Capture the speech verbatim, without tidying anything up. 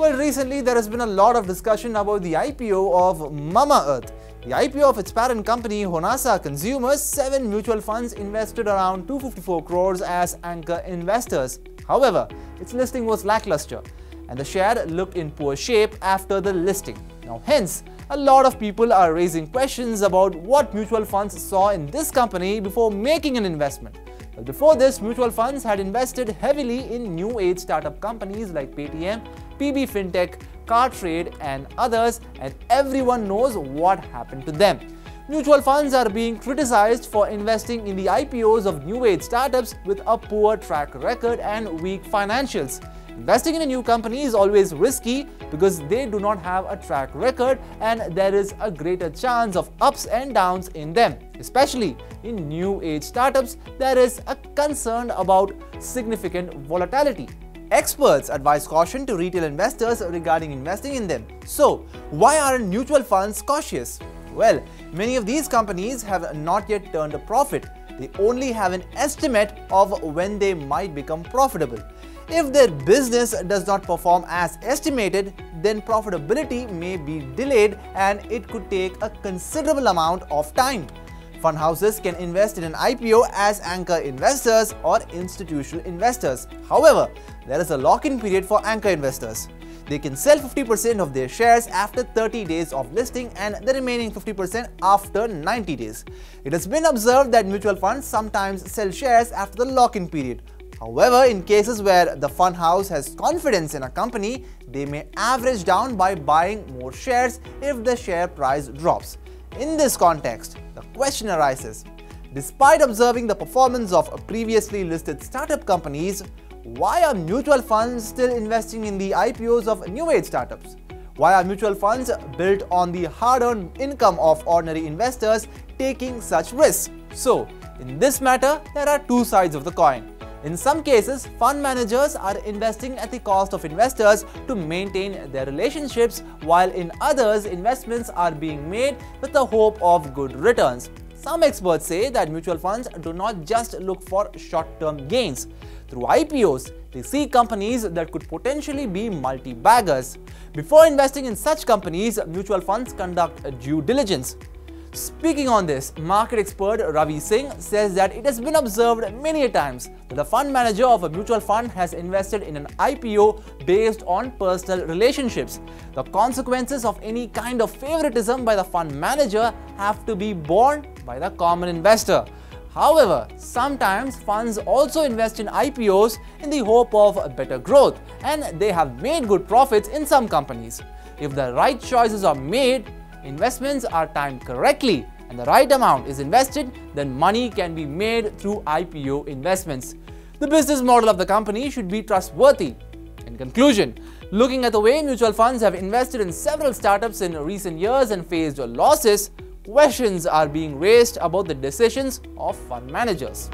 Well, recently there has been a lot of discussion about the I P O of Mama Earth. The I P O of its parent company, Honasa Consumers, seven mutual funds invested around two hundred fifty-four crores as anchor investors. However, its listing was lackluster, and the share looked in poor shape after the listing. Now, hence, a lot of people are raising questions about what mutual funds saw in this company before making an investment. Well, before this, mutual funds had invested heavily in new age startup companies like Paytm, P B FinTech, CarTrade and others, and everyone knows what happened to them. Mutual funds are being criticized for investing in the I P Os of new age startups with a poor track record and weak financials. Investing in a new company is always risky because they do not have a track record and there is a greater chance of ups and downs in them. Especially in new age startups, there is a concern about significant volatility. Experts advise caution to retail investors regarding investing in them. So, why aren't mutual funds cautious? Well, many of these companies have not yet turned a profit. They only have an estimate of when they might become profitable. If their business does not perform as estimated, then profitability may be delayed and it could take a considerable amount of time. Fund houses can invest in an I P O as anchor investors or institutional investors. However, there is a lock-in period for anchor investors. They can sell fifty percent of their shares after thirty days of listing and the remaining fifty percent after ninety days. It has been observed that mutual funds sometimes sell shares after the lock-in period. However, in cases where the fund house has confidence in a company, they may average down by buying more shares if the share price drops. In this context, the question arises, despite observing the performance of previously listed startup companies, why are mutual funds still investing in the I P Os of new age startups? Why are mutual funds built on the hard-earned income of ordinary investors taking such risks? So, in this matter, there are two sides of the coin. In some cases, fund managers are investing at the cost of investors to maintain their relationships, while in others, investments are being made with the hope of good returns. Some experts say that mutual funds do not just look for short-term gains. Through I P Os, they see companies that could potentially be multi-baggers. Before investing in such companies, mutual funds conduct due diligence. Speaking on this, market expert Ravi Singh says that it has been observed many times that the fund manager of a mutual fund has invested in an I P O based on personal relationships. The consequences of any kind of favoritism by the fund manager have to be borne by the common investor. However, sometimes funds also invest in I P Os in the hope of better growth, and they have made good profits in some companies. If the right choices are made, investments are timed correctly and the right amount is invested, then money can be made through I P O investments. The business model of the company should be trustworthy. In conclusion, looking at the way mutual funds have invested in several startups in recent years and faced losses, questions are being raised about the decisions of fund managers.